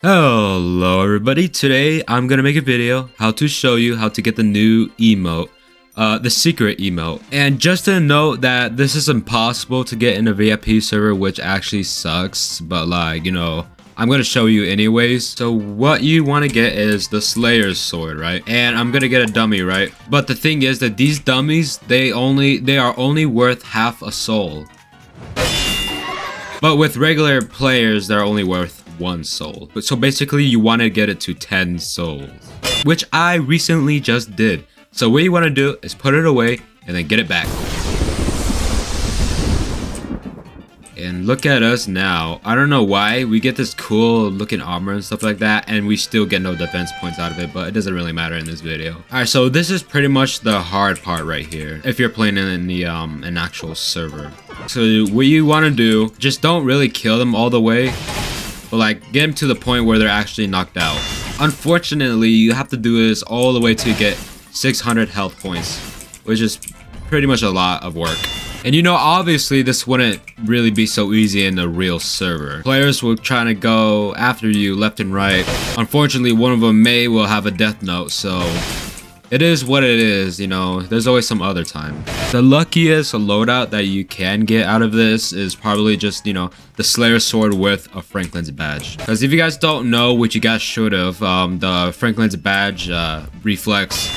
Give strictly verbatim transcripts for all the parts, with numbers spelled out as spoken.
Hello everybody, today I'm gonna make a video how to show you how to get the new emote, uh, the secret emote. And just to note that this is impossible to get in a V I P server, which actually sucks, but like, you know, I'm gonna show you anyways. So what you wanna get is the Slayer's Sword, right? And I'm gonna get a dummy, right? But the thing is that these dummies, they only, they are only worth half a soul. But with regular players, they're only worth one soul. So basically you want to get it to ten souls, which I recently just did. So what you want to do is put it away and then get it back. And look at us now. I don't know why we get this cool looking armor and stuff like that, and we still get no defense points out of it, but it doesn't really matter in this video. All right, so this is pretty much the hard part right here if you're playing in the um an actual server. So what you want to do, just don't really kill them all the way, but like get them to the point where they're actually knocked out. Unfortunately, you have to do this all the way to get six hundred health points, which is pretty much a lot of work. And you know, obviously this wouldn't really be so easy in a real server. Players will try to go after you left and right. Unfortunately, one of them may will have a Death Note, so it is what it is, you know, there's always some other time. The luckiest loadout that you can get out of this is probably just, you know, the Slayer's Sword with a Franklin's Badge. Because if you guys don't know, which you guys should have, um, the Franklin's Badge uh, reflects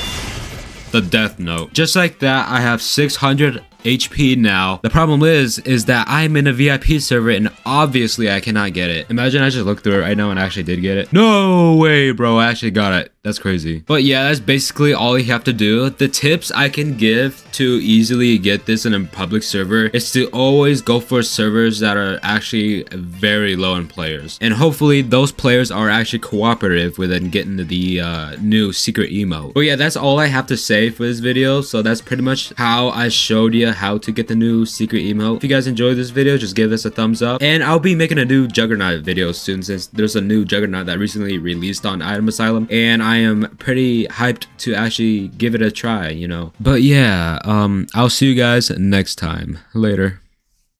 the Death Note. Just like that, I have six hundred H P now. The problem is, is that I'm in a V I P server and obviously I cannot get it. Imagine I just looked through it right now and actually did get it. No way, bro, I actually got it. That's crazy. But yeah, that's basically all you have to do. The tips I can give to easily get this in a public server is to always go for servers that are actually very low in players. And hopefully those players are actually cooperative with getting the uh, new secret emote. But yeah, that's all I have to say for this video. So that's pretty much how I showed you how to get the new secret emote. If you guys enjoyed this video, just give this a thumbs up. And I'll be making a new Juggernaut video soon, since there's a new Juggernaut that recently released on Item Asylum. And I I am pretty hyped to actually give it a try, you know. But yeah, um, I'll see you guys next time. Later.